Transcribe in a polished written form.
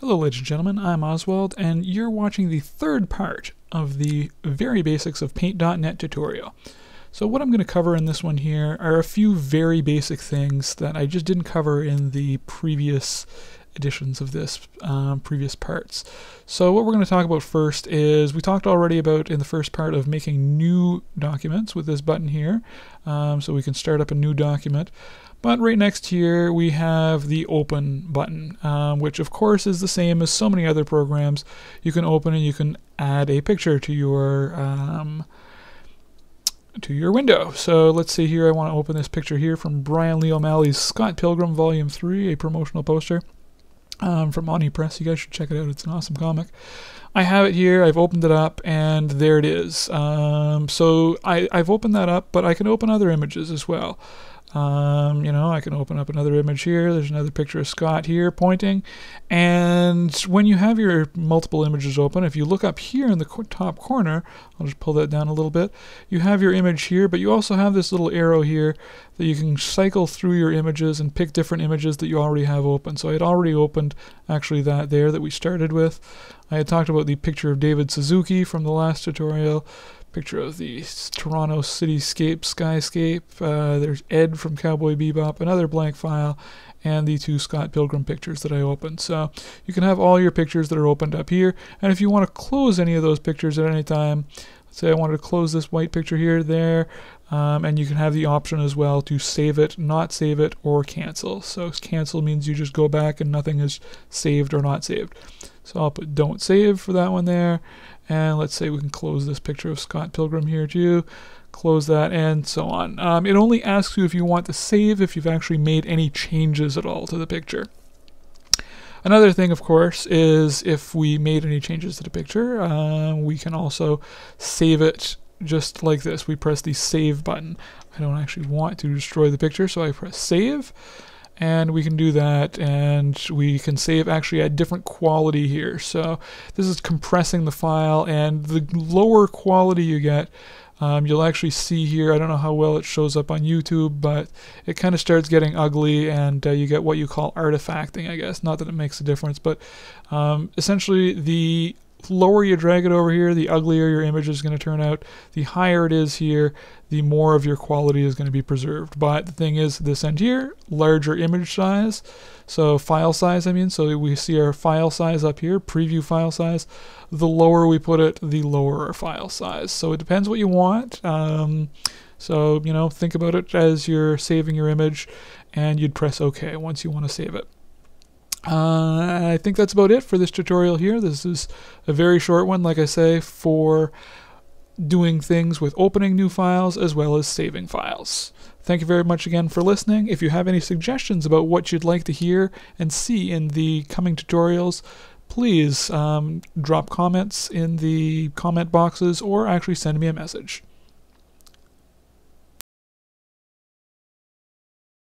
Hello ladies and gentlemen, I'm Oswald, and you're watching the third part of the very basics of Paint.NET tutorial. So what I'm going to cover in this one here are a few very basic things that I just didn't cover in the previous editions of this previous parts. So what we're going to talk about first is, we talked already about in the first part of making new documents with this button here, so we can start up a new document. But right next here we have the open button, which of course is the same as so many other programs. You can open and you can add a picture to your window. So let's see here, I want to open this picture here from Brian Lee O'Malley's Scott Pilgrim Volume 3, a promotional poster from Oni Press. You guys should check it out, it's an awesome comic. I have it here, I've opened it up, and there it is. So I've opened that up, but I can open other images as well. You know, I can open up another image here, there's another picture of Scott here pointing, and when you have your multiple images open, if you look up here in the top corner, I'll just pull that down a little bit, you have your image here, but you also have this little arrow here that you can cycle through your images and pick different images that you already have open. So I had already opened actually that there that we started with. I had talked about the picture of David Suzuki from the last tutorial, picture of the Toronto skyscape, there's Ed from Cowboy Bebop, another blank file, and the two Scott Pilgrim pictures that I opened. So you can have all your pictures that are opened up here, and if you want to close any of those pictures at any time, let's say I wanted to close this white picture here, there, and you can have the option as well to save it, not save it, or cancel. So cancel means you just go back and nothing is saved or not saved. So I'll put don't save for that one there, and let's say we can close this picture of Scott Pilgrim here too, close that, and so on. It only asks you if you want to save if you've actually made any changes at all to the picture. Another thing, of course, is if we made any changes to the picture, we can also save it just like this. We press the save button. I don't actually want to destroy the picture, so I press save. And we can do that, and we can save actually at different quality here. So this is compressing the file, and the lower quality you get, you'll actually see here, I don't know how well it shows up on YouTube, but it kind of starts getting ugly, and you get what you call artifacting, I guess. Not that it makes a difference, but essentially the lower you drag it over here, the uglier your image is going to turn out. The higher it is here, the more of your quality is going to be preserved. But the thing is, this end here, larger image size, so file size, I mean, so we see our file size up here, preview file size. The lower we put it, the lower our file size. So it depends what you want. So, you know, think about it as you're saving your image, and you'd press OK once you want to save it. I think that's about it for this tutorial here. This is a very short one, like I say, for doing things with opening new files as well as saving files. Thank you very much again for listening. If you have any suggestions about what you'd like to hear and see in the coming tutorials, please drop comments in the comment boxes or actually send me a message.